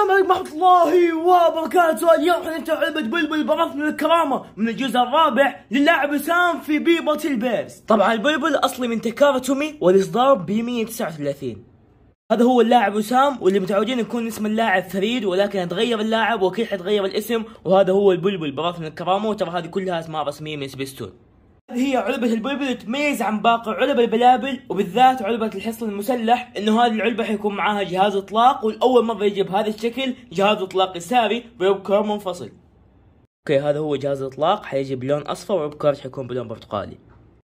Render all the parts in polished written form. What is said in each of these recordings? السلام عليكم ورحمة الله وبركاته. اليوم حنلعب لعبة بلبل براث من الكرامة من الجزء الرابع للاعب سام في بيباتل رايز. طبعا البلبل اصلي من تاكارا تومي والاصدار ب 139. هذا هو اللاعب وسام، واللي متعودين يكون اسم اللاعب فريد، ولكن هتغير اللاعب واكيد حتغير الاسم، وهذا هو البلبل براث من الكرامة. وترى هذه كلها اسماء رسمية من سبيستون. هذه هي علبة البلبل، تميز عن باقي علب البلابل وبالذات علبة الحصن المسلح انه هذه العلبة حيكون معاها جهاز اطلاق، والاول مرة يجي بهذا الشكل جهاز اطلاق ساري بابكار منفصل. اوكي هذا هو جهاز الاطلاق، حيجي بلون اصفر وابكار حيكون بلون برتقالي.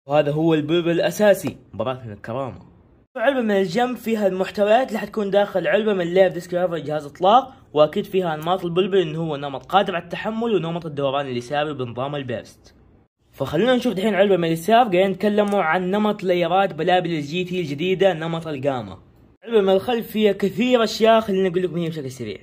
وهذا هو البلبل الاساسي براث من الكرامة. علبة من الجنب فيها المحتويات اللي حتكون داخل علبة من لايف ديسكرايبر جهاز اطلاق، واكيد فيها انماط البلبل انه هو نمط قادر على التحمل ونمط الدوران اليساري بنظام البيرست. فخلونا نشوف دحين علبة من اليسار. قاعدين نتكلموا عن نمط ليرات بلابل الجي تي الجديدة نمط القامة. العلبة من الخلف فيها كثير اشياء، خلينا نقول لكم هي بشكل سريع.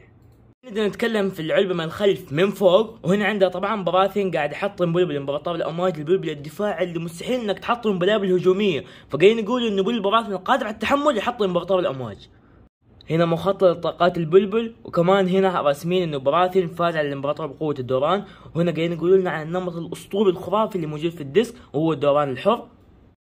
نبدأ نتكلم في العلبة من الخلف من فوق، وهنا عندها طبعا براثن قاعد يحطم بلبل من بطار الامواج، البلبل الدفاع اللي مستحيل انك تحطم بلابل هجومية، فقاعدين يقولوا انه بلبل براثن القادر على التحمل يحطم بطار الامواج. هنا مخطط طاقات البلبل، وكمان هنا راسمين انه براثن فاز على الامبراطور بقوه الدوران، وهنا قاعدين يقولوا لنا عن النمط الاسطوري الخرافي اللي موجود في الديسك وهو الدوران الحر.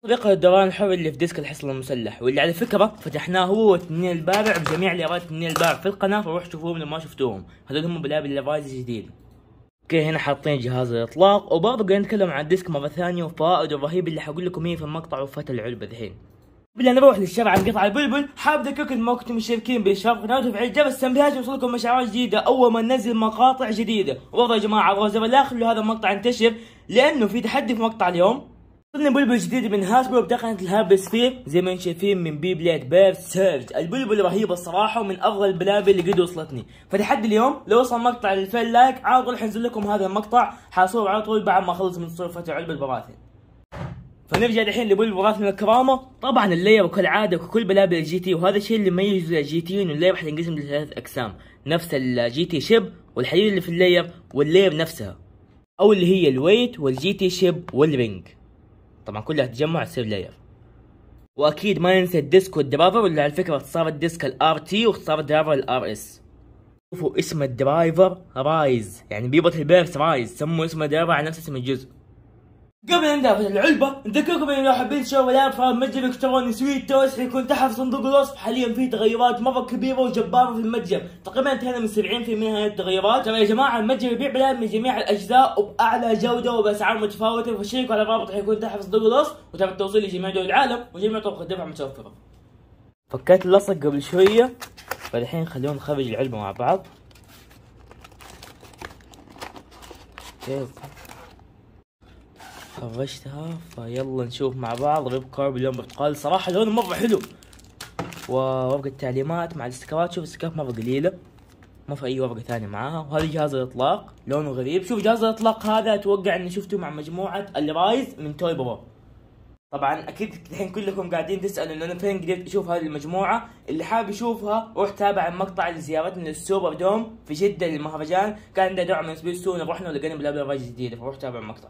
طريقه الدوران الحر اللي في ديسك الحصن المسلح، واللي على فكره فتحناه هو التنين البارع بجميع ليرات التنين البارع في القناه، فروح شوفوهم لو ما شفتوهم، هذول هم بلابل الرايز الجديد. اوكي هنا حاطين جهاز الاطلاق، وبرضه قاعدين نتكلم عن الديسك مره ثانيه وفوائده الرهيبه اللي حقول لكم هي في المقطع وفات العلبه ذحين. قبل أن نروح للشرع عن قطع البلبل، حاب أذكركم ما كنتم مشتركين بالاشتراك وقناتي وفعل الجرس التنبيهات يوصلكم مشاعر جديدة أول ما ننزل مقاطع جديدة. وبرضه يا جماعة على الزر لا خلوا هذا المقطع ينتشر، لأنه في تحدي في مقطع اليوم. وصلنا بلبل جديد من هاسبرو بتقنية الهاب سفير زي ما انتم شايفين من بيبليد بيرف سيرج. البلبل رهيبة الصراحة ومن أفضل البلابل اللي قد وصلتني. فتحدي اليوم لو وصل مقطع ل2000 لايك على طول حنزل لكم هذا المقطع، حصور على طول بعد ما أخلص من صرفة علبة البراثن. فنرجع الحين لبلبل براث من الكرامه. طبعا اللاير كالعاده وكل بلابل الجي تي، وهذا الشيء اللي يميز الجي تي انه اللاير حينقسم لثلاث اقسام، نفس الجي تي شيب والحديد اللي في اللاير واللاير نفسها، او اللي هي الويت والجي تي شيب والرينج، طبعا كلها تجمع تصير لاير. واكيد ما ننسى الديسك والدرايفر، واللي على فكره اختصار الديسك الار تي واختصار الدرايفر الار اس. شوفوا اسم الدرايفر رايز، يعني بيبطل بيرس رايز، سموا اسم الدرايفر على نفس اسم الجزء. قبل ان نبدا في العلبه نذكركم ان لو حابين تشتروا لعب فالمتجر الالكتروني سويت تويس حيكون تحت في صندوق الوصف. حاليا في تغيرات مره كبيره وجباره في المتجر، تقريبا انتهينا من 70% من التغيرات. ترى يا جماعه المتجر يبيع بلعب من جميع الاجزاء وباعلى جوده وباسعار متفاوته، فاشتركوا على الرابط حيكون تحت في صندوق الوصف، وتم التوصيل لجميع دول العالم وجميع طرق الدفع متوفره. فكيت اللصق قبل شويه، فالحين خلونا نخرج العلبه مع بعض. خرجتها، فيلا نشوف مع بعض ريب كارب اللون برتقال، صراحة لونه مرة حلو. وورقة التعليمات مع الاستيكرات، شوف الاستيكرات مرة قليلة ما في أي ورقة ثانية معاها. وهذا جهاز الإطلاق لونه غريب، شوف جهاز الإطلاق هذا أتوقع إني شفته مع مجموعة الرايز من توي برو. طبعا أكيد الحين كلكم قاعدين تسألوا إنه أنا فين قدرت أشوف هذه المجموعة، اللي حاب يشوفها روح تابع المقطع اللي زيارتنا للسوبر دوم في جدة للمهرجان، كان عندنا دعم من سبيستون رحنا ولقينا بلابل الرايز جديدة، فروح تابع المقطع.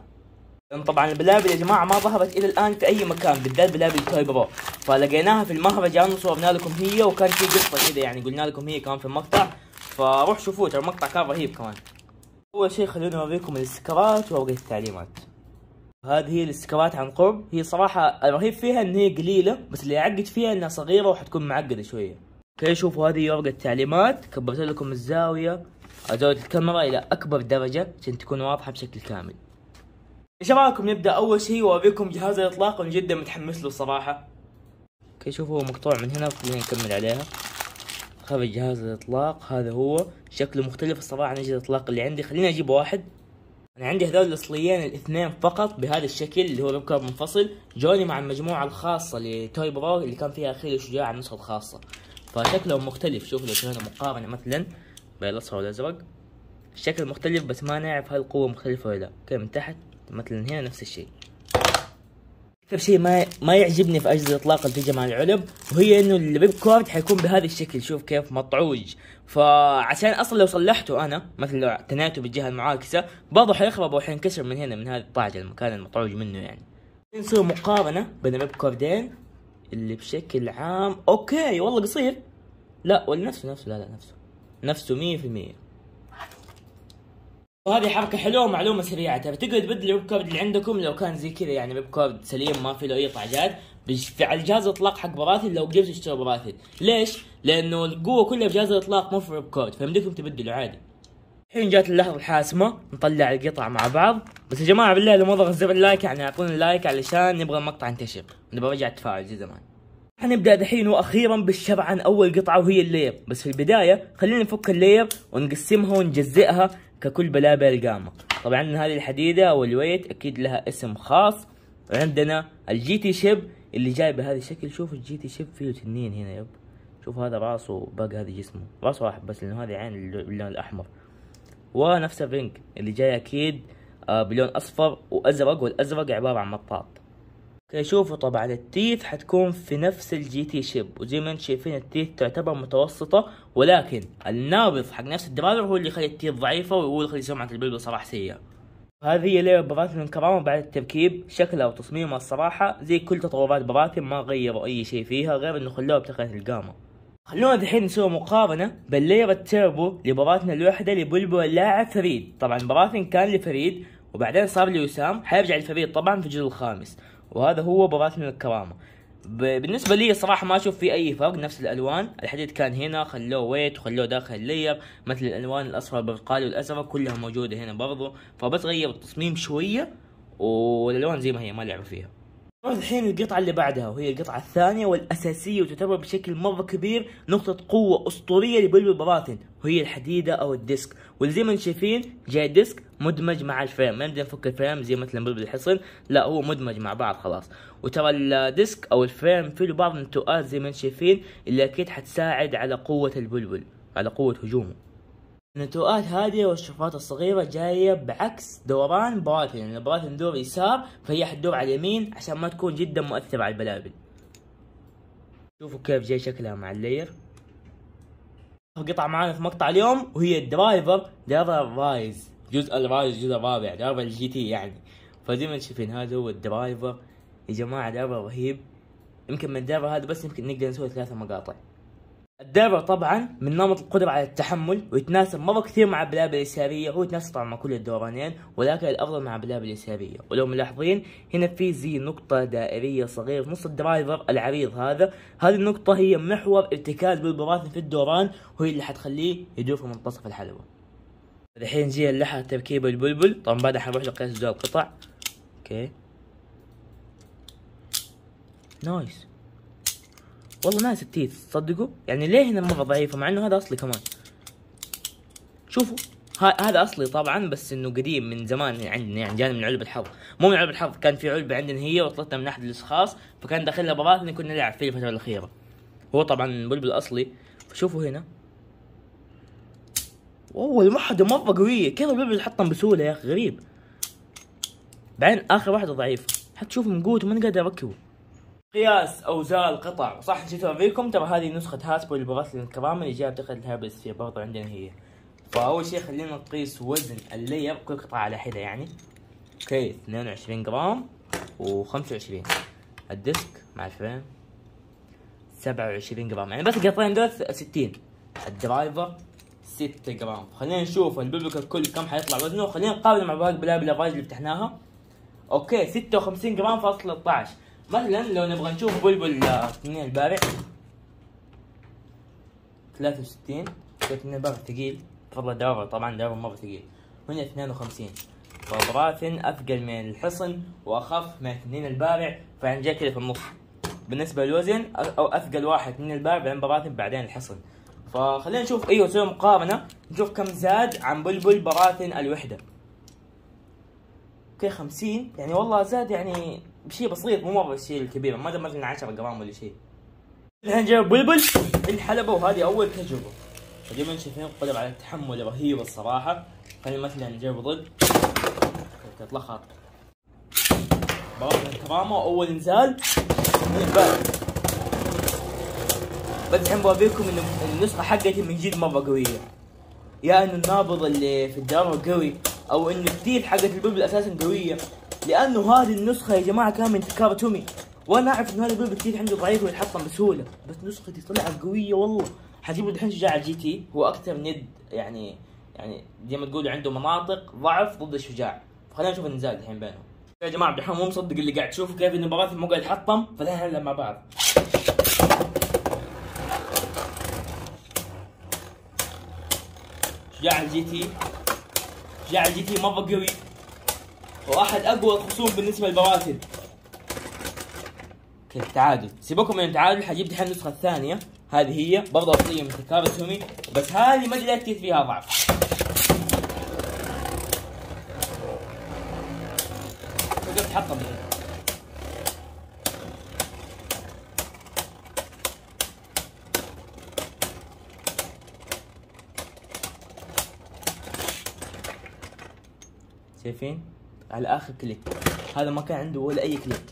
طبعا البلابل يا جماعه ما ظهرت الى الان في اي مكان، بالذات بلابل توي برو، فلقيناها في المهرجان وصورنا لكم هي، وكان في قصه كذا يعني قلنا لكم هي كمان في المقطع، فروح شوفوه ترى المقطع كان رهيب كمان. اول شيء خلونا اوريكم الاستيكرات وورقه التعليمات. هذه هي الاستيكرات عن قرب، هي صراحه الرهيب فيها ان هي قليله، بس اللي يعقد فيها انها صغيره وحتكون معقده شويه. اوكي شوفوا هذه ورقه التعليمات، كبرت لكم الزاويه ازود الكاميرا الى اكبر درجه عشان تكون واضحه بشكل كامل. ايش رايكم نبدا اول شيء واوريكم جهاز الاطلاق اللي جدا متحمس له صراحه. اوكي شوفوا هو مقطوع من هنا، خلينا نكمل عليها. خرج جهاز الاطلاق، هذا هو شكله مختلف الصراحه عن جهاز الاطلاق اللي عندي، خليني اجيب واحد. انا عندي هذول الاصليين الاثنين فقط بهذا الشكل اللي هو ركاب منفصل، جوني مع المجموعه الخاصه لتوي برو اللي كان فيها اخيل الشجاع النسخه الخاصه، فشكلهم مختلف. شوفوا لو سوينا مقارنه مثلا بين الاصفر والازرق الشكل مختلف، بس ما نعرف هل القوه مختلفه ولا لا. اوكي من تحت مثلا هنا نفس الشيء. اكثر شيء ما يعجبني في اجهزه الاطلاق اللي تجي مع العلب، وهي انه الريب كورد حيكون بهذا الشكل، شوف كيف مطعوج، فعشان اصلا لو صلحته انا مثلا لو اعتنيته بالجهه المعاكسه برضه حيخرب وحينكسر من هنا من هذا الطاجه المكان المطعوج منه. يعني نسوي مقارنه بين الريب كوردين اللي بشكل عام. اوكي والله قصير، لا ولا نفسه لا نفسه نفسه 100%. وهذه حركة حلوة ومعلومة سريعة، ترى تقدروا تبدلوا الويب كارد اللي عندكم لو كان زي كذا، يعني ويب كارد سليم ما في له أي طعجات على جهاز الإطلاق حق براثل. لو جبتوا تشتروا براثل، ليش؟ لأنه القوة كلها في جهاز الإطلاق مو في الويب كارد، فيمديكم تبدلوا عادي. الحين جات اللحظة الحاسمة، نطلع القطعة مع بعض. بس يا جماعة بالله لو ما ضغط زر اللايك يعني أعطونا لايك علشان نبغى المقطع ينتشر ونرجع التفاعل زي زمان. حنبدأ دحين وأخيرا بالشرع عن أول قطعة وهي اللير، بس في البداية خلينا نفك اللير ونقسمها ونجزئها ككل بلابل القامة. طبعا هذه الحديدة والويت أكيد لها اسم خاص. وعندنا الجي تي شيب اللي جاي بهذا الشكل، شوفوا الجي تي شيب فيه تنين هنا يب، شوف هذا راسه باقي هذا جسمه، راسه واحد بس لأنه هذه عين باللون الأحمر. ونفس الرينج اللي جاي أكيد بلون أصفر وأزرق، والأزرق عبارة عن مطاط. اوكي شوفوا طبعا التيث حتكون في نفس الجي تي شيب، وزي ما انتم شايفين التيث تعتبر متوسطة، ولكن النابض حق نفس الدرايفر هو اللي يخلي التيث ضعيفة وهو اللي يخلي سمعة البيبل صراحة سيئة. هذه هي لير براثن من كرامة بعد التركيب، شكلها وتصميمها الصراحة زي كل تطورات براثن ما غيروا أي شيء فيها غير إنه خلوها بتقنية القامة. خلونا دحين نسوي مقارنة بين لير التيربو لبراثن الوحدة لبلبل اللاعب فريد. طبعا براثن كان لفريد وبعدين صار لوسام، حيرجع لفريد طبعا في الجزء الخامس، وهذا هو براثن الكرامة. بالنسبة لي صراحة ما أشوف في أي فرق، نفس الألوان، الحديد كان هنا خلوه ويت وخلوه داخل اللير، مثل الألوان الأصفر البرتقالي والأزرق كلها موجودة هنا برضو، فبس غير التصميم شوية والألوان زي ما هي ما لعبوا فيها. نروح الحين القطعة اللي بعدها وهي القطعة الثانية والأساسية وتعتبر بشكل مرة كبير نقطة قوة أسطورية لبلبل براثن، وهي الحديدة أو الديسك، واللي زي ما انتم شايفين جاي ديسك مدمج مع الفريم، ما نقدر نفك الفريم زي مثلا بلبل الحصن، لا هو مدمج مع بعض خلاص. وترى الديسك أو الفريم فيه بعض من التوآت زي ما انتم شايفين، اللي أكيد حتساعد على قوة البلبل، على قوة هجومه. النتوءات هادية والشفرات الصغيرة جاية بعكس دوران براثن، يعني براثن دور يسار فهي حتدور على اليمين عشان ما تكون جدا مؤثرة على البلابل. شوفوا كيف جاي شكلها مع اللير. قطعة معانا في مقطع اليوم وهي الدرايفر، درايفر رايز، جزء الرايز الجزء الرابع، درايفر الجي تي يعني. فزي ما شايفين هذا هو الدرايفر يا جماعة، درايفر رهيب. يمكن من الدرايفر هذا بس يمكن نقدر نسوي 3 مقاطع. الدرايفر طبعا من نمط القدرة على التحمل ويتناسب مرة كثير مع البلابل اليسارية، هو يتناسب طبعا مع كل الدورانين ولكن الأفضل مع البلابل اليسارية. ولو ملاحظين هنا في زي نقطة دائرية صغيرة في نص الدرايفر العريض هذا، هذه النقطة هي محور ارتكاز بالبراثن في الدوران، وهي اللي حتخليه يدور في منتصف الحلبة. الحين جي اللحظة تركيب البلبل، طبعا بعدها حنروح لقياس جدول القطع. اوكي نايس والله، ناس التيث تصدقوا يعني ليه هنا مرة ضعيفة مع انه هذا اصلي كمان. شوفوا هذا اصلي طبعا بس انه قديم من زمان عندنا، يعني جانا من علبة الحظ، مو من علبة الحظ، كان في علبة عندنا هي وطلتنا من احد الاشخاص فكان داخلنا براثن كنا نلعب فيه الفترة الأخيرة. هو طبعا بلبل اصلي، فشوفوا هنا اوه المحدة مرة قوية، كيف البلبل حطهم بسهولة يا اخي غريب. بعدين اخر واحدة ضعيفة، حتى شوفوا من قوته ما قادر اركبه. قياس اوزان القطع، صح نسيت اوريكم، ترى هذه نسخة هاسبرو لبراثن الكرامة اللي جاية بتقنية الهابس فيها برضه عندنا هي. فأول شيء خلينا نقيس وزن اللير كل قطعة على حدة يعني. اوكي 22 جرام و25، الديسك مع الفريم 27 جرام، يعني بس القطعتين دول 60، الدرايفر 6 جرام، خلينا نشوف البلبل الكل كم حيطلع وزنه وخلينا نقارنه مع باقي البلابل الرايز اللي فتحناها. اوكي 56 جرام فاصلة 13. مثلا لو نبغى نشوف بلبل تنين البارع 63، تنين البارع ثقيل تفضل الدرايفر، طبعا درايفر مرة ثقيل، وهنا 52، فبراثن أثقل من الحصن وأخف من تنين البارع، فعن جاي كذا في النص بالنسبة للوزن، أو أثقل واحد تنين البارع بعدين براثن بعدين الحصن. فخلينا نشوف أيوه نسوي مقارنة نشوف كم زاد عن بلبل براثن الوحدة. اوكي 50، يعني والله زاد يعني بشيء بسيط مو مرة الشيء الكبير، ما مثلا 10 جرام ولا شيء. الحين جاب بلبل الحلبة وهذه أول تجربة، فزي ما انتم شايفين القدرة على التحمل رهيبة الصراحة. خلينا مثلا نجيب ضد تتلخط براثن الكرامة وأول إنزال من الباب. بس الحين بوريكم إنه النسخة حقتي من جد مرة قوية، يا إنه النابض اللي في الدرايفر قوي أو إنه التيل حقت البلبل أساسا قوية، لانه هذه النسخة يا جماعة كان من تاكارا تومي، وانا اعرف ان هذا البلبل التيل عنده ضعيف ويتحطم بسهولة، بس نسختي طلعت قوية والله، حجيبه دحين شجاع على جي تي، هو اكثر ند يعني زي ما تقولوا عنده مناطق ضعف ضد الشجاع، فخلينا نشوف النزال دحين بينهم. يا جماعه عبد الرحمن مو مصدق اللي قاعد تشوفه، كيف ان براثي مو قاعد يتحطم، فخلينا نلعب مع بعض. شجاع الجي تي، شجاع الجي تي مره قوي واحد اقوى الخصوم بالنسبه للبراثي. كيف تعادل، سيبكم من التعادل، حجيب دحين النسخه الثانيه، هذه هي برضه اصليه من تكارا تومي، بس هذه ما ادري ليه تيث فيها ضعف. وقفت حطم دحين. شايفين؟ على اخر كليك، هذا ما كان عنده ولا اي كليك.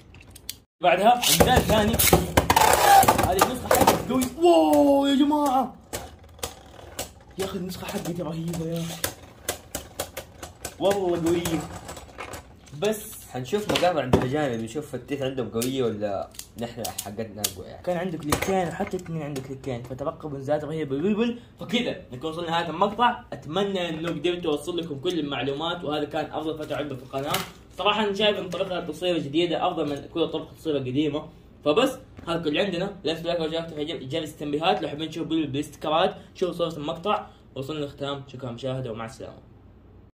بعدها نزال ثاني، هذه النسخة حقت قوي. واو يا جماعة، يا أخي النسخة حقت رهيبة يا أخي، والله قوية. بس حنشوف مقاطع عند الأجانب، نشوف التيث عندهم قوية ولا نحن حقتنا أقوى. يعني كان عندك كليكين وحتى اثنين عندك كليكين، فترقبوا نزالات رهيبة بالبل. فكذا نكون وصلنا لنهاية المقطع، أتمنى إنه قدرت أوصل لكم كل المعلومات، وهذا كان أفضل فترة عندنا في القناة. صراحة أنا شايف إن طريقة التصوير الجديدة أفضل من كل طريقة التصوير القديمة. فبس هذا كل عندنا، لا تنسوا لايك واشتراك في جرس التنبيهات لو حابين تشوفوا بالاستيكرات. شوفوا صورة المقطع. وصلنا للختام، شكرا مشاهدة ومع السلامة.